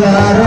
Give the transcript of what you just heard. jero